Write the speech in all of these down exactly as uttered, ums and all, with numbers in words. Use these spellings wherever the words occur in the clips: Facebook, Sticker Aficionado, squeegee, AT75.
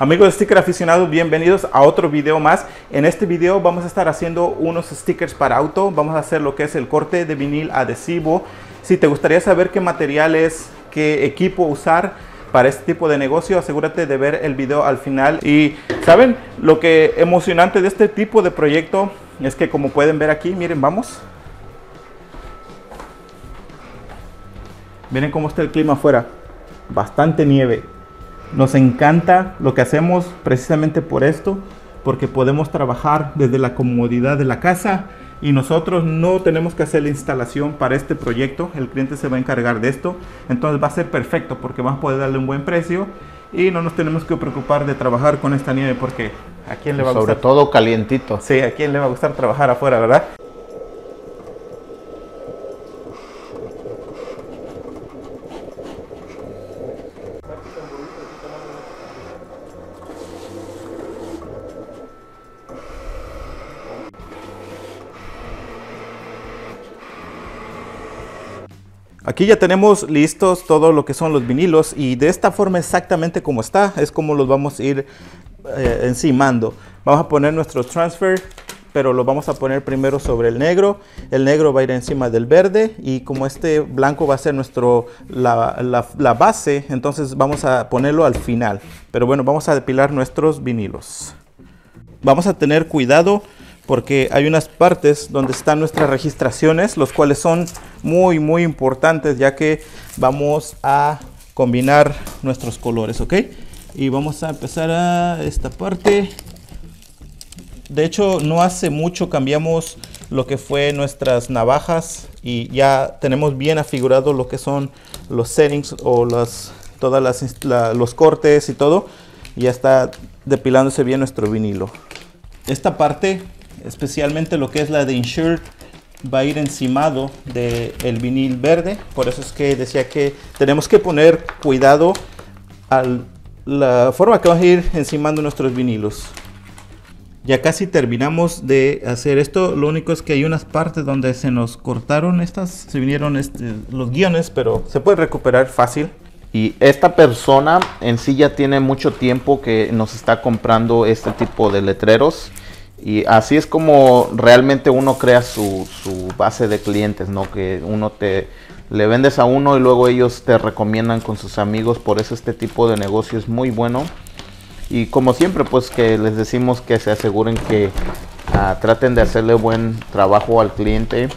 Amigos de Sticker Aficionado, bienvenidos a otro video más. En este video vamos a estar haciendo unos stickers para auto. Vamos a hacer lo que es el corte de vinil adhesivo. Si te gustaría saber qué materiales, qué equipo usar para este tipo de negocio, asegúrate de ver el video al final. Y saben, lo que emocionante de este tipo de proyecto es que, como pueden ver aquí, miren, vamos. Miren cómo está el clima afuera. Bastante nieve. Nos encanta lo que hacemos precisamente por esto, porque podemos trabajar desde la comodidad de la casa y nosotros no tenemos que hacer la instalación para este proyecto. El cliente se va a encargar de esto, entonces va a ser perfecto porque vamos a poder darle un buen precio y no nos tenemos que preocupar de trabajar con esta nieve, porque ¿a quién le va a gustar? Sobre todo calientito. Sí, ¿a quién le va a gustar trabajar afuera, verdad? Aquí ya tenemos listos todo lo que son los vinilos, y de esta forma, exactamente como está, es como los vamos a ir eh, encimando. Vamos a poner nuestro transfer, pero lo vamos a poner primero sobre el negro. El negro va a ir encima del verde, y como este blanco va a ser nuestro, la, la, la base, entonces vamos a ponerlo al final. Pero bueno, vamos a depilar nuestros vinilos. Vamos a tener cuidado, porque hay unas partes donde están nuestras registraciones, los cuales son muy muy importantes, ya que vamos a combinar nuestros colores, ¿ok? Y vamos a empezar a esta parte. De hecho, no hace mucho cambiamos lo que fue nuestras navajas y ya tenemos bien afigurado lo que son los settings o las, todas las, la, los cortes y todo. Ya está depilándose bien nuestro vinilo. Esta parte, especialmente lo que es la de Insure, va a ir encimado del vinil verde. Por eso es que decía que tenemos que poner cuidado a la forma que vamos a ir encimando nuestros vinilos. Ya casi terminamos de hacer esto. Lo único es que hay unas partes donde se nos cortaron estas, se vinieron este, los guiones, pero se puede recuperar fácil. Y esta persona en sí ya tiene mucho tiempo que nos está comprando este tipo de letreros. Y así es como realmente uno crea su, su base de clientes, ¿no? Que uno te le vendes a uno y luego ellos te recomiendan con sus amigos. Por eso este tipo de negocio es muy bueno. Y como siempre, pues que les decimos que se aseguren que uh, traten de hacerle buen trabajo al cliente.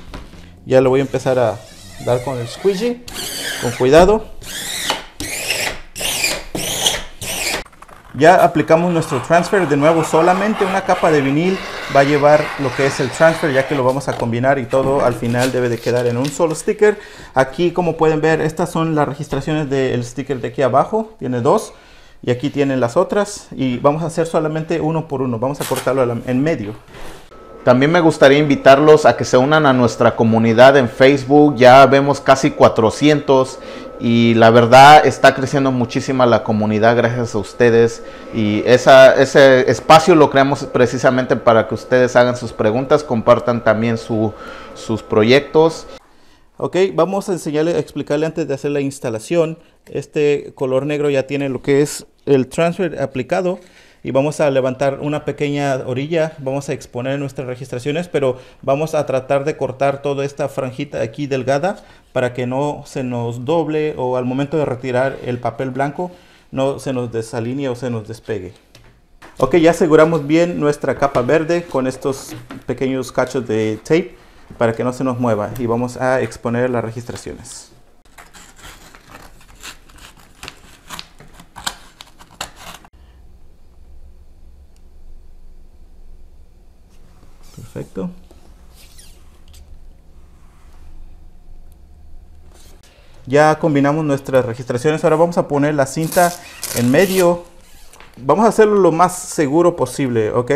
Ya lo voy a empezar a dar con el squeegee, con cuidado. Ya aplicamos nuestro transfer. De nuevo, solamente una capa de vinil va a llevar lo que es el transfer, ya que lo vamos a combinar y todo al final debe de quedar en un solo sticker. Aquí, como pueden ver, estas son las registraciones del sticker de aquí abajo. Tiene dos y aquí tienen las otras, y vamos a hacer solamente uno por uno. Vamos a cortarlo en medio. También me gustaría invitarlos a que se unan a nuestra comunidad en Facebook. Ya vemos casi cuatrocientos. Y la verdad está creciendo muchísimo la comunidad gracias a ustedes, y esa, ese espacio lo creamos precisamente para que ustedes hagan sus preguntas, compartan también su, sus proyectos. Ok, vamos a enseñarle, a explicarle antes de hacer la instalación. Este color negro ya tiene lo que es el transfer aplicado. Y vamos a levantar una pequeña orilla, vamos a exponer nuestras registraciones, pero vamos a tratar de cortar toda esta franjita aquí delgada para que no se nos doble, o al momento de retirar el papel blanco no se nos desalinee o se nos despegue. Ok, ya aseguramos bien nuestra capa verde con estos pequeños cachos de tape para que no se nos mueva, y vamos a exponer las registraciones. Perfecto. Ya combinamos nuestras registraciones. Ahora vamos a poner la cinta en medio. Vamos a hacerlo lo más seguro posible, ¿ok?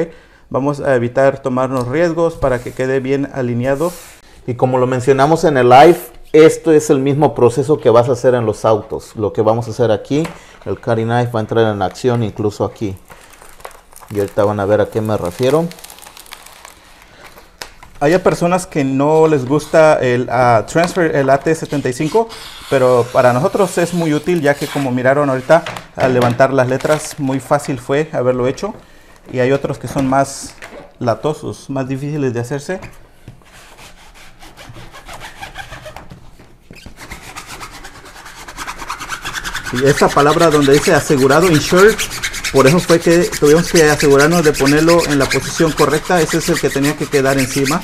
Vamos a evitar tomarnos riesgos para que quede bien alineado. Y como lo mencionamos en el live, esto es el mismo proceso que vas a hacer en los autos. Lo que vamos a hacer aquí, el carry knife va a entrar en acción incluso aquí. Y ahorita van a ver a qué me refiero. Hay personas que no les gusta el uh, transfer, el A T setenta y cinco, pero para nosotros es muy útil, ya que como miraron ahorita, al levantar las letras muy fácil fue haberlo hecho. Y hay otros que son más latosos, más difíciles de hacerse. Y esta palabra donde dice asegurado, insured, por eso fue que tuvimos que asegurarnos de ponerlo en la posición correcta. Ese es el que tenía que quedar encima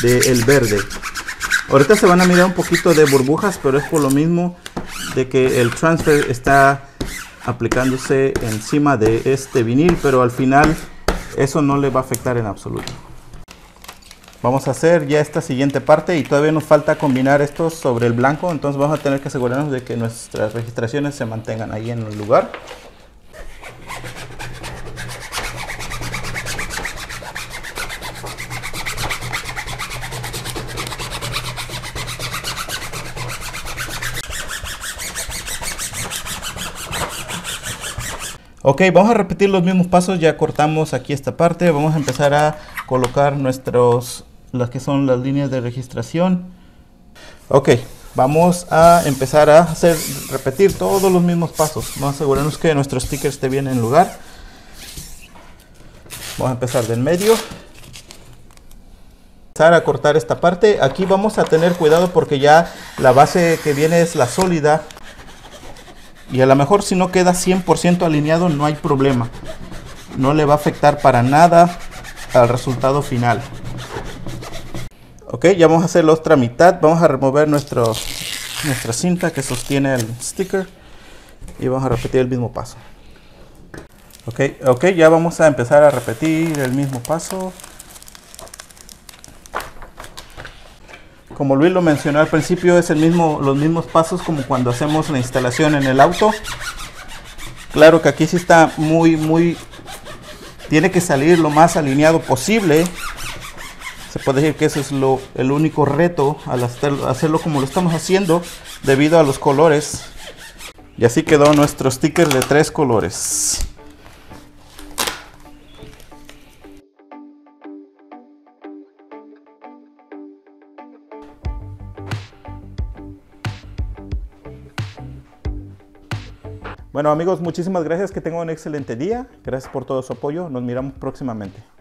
del verde. Ahorita se van a mirar un poquito de burbujas, pero es por lo mismo de que el transfer está aplicándose encima de este vinil, pero al final eso no le va a afectar en absoluto. Vamos a hacer ya esta siguiente parte y todavía nos falta combinar estos sobre el blanco, entonces vamos a tener que asegurarnos de que nuestras registraciones se mantengan ahí en el lugar. Ok, vamos a repetir los mismos pasos. Ya cortamos aquí esta parte. Vamos a empezar a colocar nuestros, las que son las líneas de registración. Ok, vamos a empezar a hacer, repetir todos los mismos pasos. Vamos a asegurarnos que nuestro sticker esté bien en lugar. Vamos a empezar del medio. Empezar a cortar esta parte. Aquí vamos a tener cuidado porque ya la base que viene es la sólida. Y a lo mejor si no queda cien por ciento alineado no hay problema. No le va a afectar para nada al resultado final. Ok, ya vamos a hacer la otra mitad. Vamos a remover nuestro, nuestra cinta que sostiene el sticker. Y vamos a repetir el mismo paso. Ok, ok, ya vamos a empezar a repetir el mismo paso. Como Luis lo mencionó al principio, es el mismo, los mismos pasos como cuando hacemos la instalación en el auto. Claro que aquí sí está muy, muy... tiene que salir lo más alineado posible. Se puede decir que ese es lo, el único reto al hacerlo, hacerlo como lo estamos haciendo debido a los colores. Y así quedó nuestro sticker de tres colores. Bueno amigos, muchísimas gracias, que tengan un excelente día, gracias por todo su apoyo, nos miramos próximamente.